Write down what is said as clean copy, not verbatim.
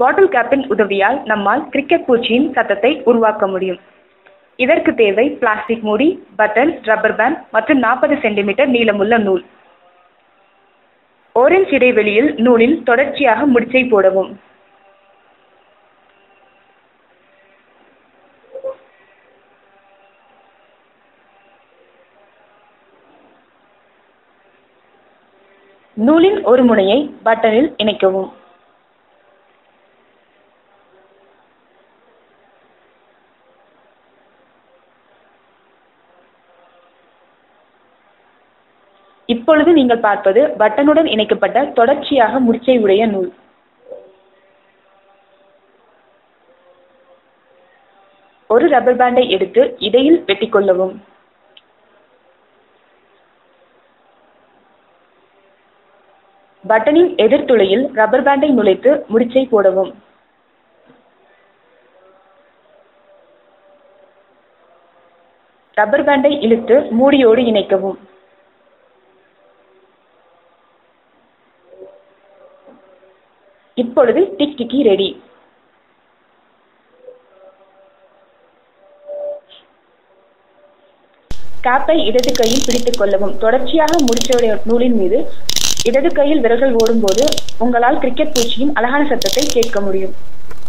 பாட்டில் கேப்பின் உதவியால் நம்மால் கிரிக்கெட் பூச்சியின் சத்தத்தை உருவாக்க முடியும். இதற்கு தேவை பிளாஸ்டிக் மூடி, பட்டன், ரப்பர் பேண்ட் மற்றும் 40 சென்டிமீட்டர் நீளமுள்ள நூல். ஓரஞ்ச் இடைவெளியில் நூலில் தொடர்ச்சியாக முடிச்சை போடவும். நூலின் ஒரு முனையை பட்டனில் இணைக்கவும். இப்பொழுது நீங்கள் பார்ப்பது பட்டனுடன் இணைக்கப்பட்ட தொடர்ச்சியாக முடிச்சை உடைய நூல். ஒரு ரப்பர் பேண்டை எடுத்து இடையில் வெட்டிக்கொள்ளவும். பட்டனின் எதிர்த்துளையில் ரப்பர் பேண்டை நுழைத்து முடிச்சை போடவும். ரப்பர் பேண்டை இழுத்து மூடியோடு இணைக்கவும். இப்பொழுது டிக் டிக்கி ரெடி. கேப்பை இடது கையில் பிடித்துக் கொள்ளவும். தொடர்ச்சியாக முடிச்சோடைய நூலின் மீது இடது கையில் விரல்கள் ஓடும்போது உங்களால் கிரிக்கெட் பூச்சியின் அழகான சத்தத்தை கேட்க முடியும்.